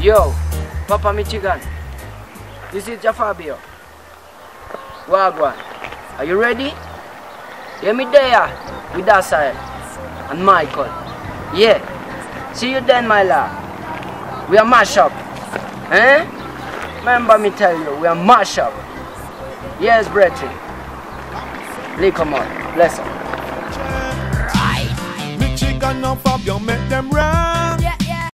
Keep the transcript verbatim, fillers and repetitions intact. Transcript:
Yo, Papa Michigan, this is Jah Fabio. Wagwan, are you ready? Hear me there with Assayel and Michael. Yeah, see you then, my love. We are mash up, eh? Remember me tell you, we are mash up. Yes, Bertie. Lee, come on, bless her. Right. Michigan and Fabio, make them right.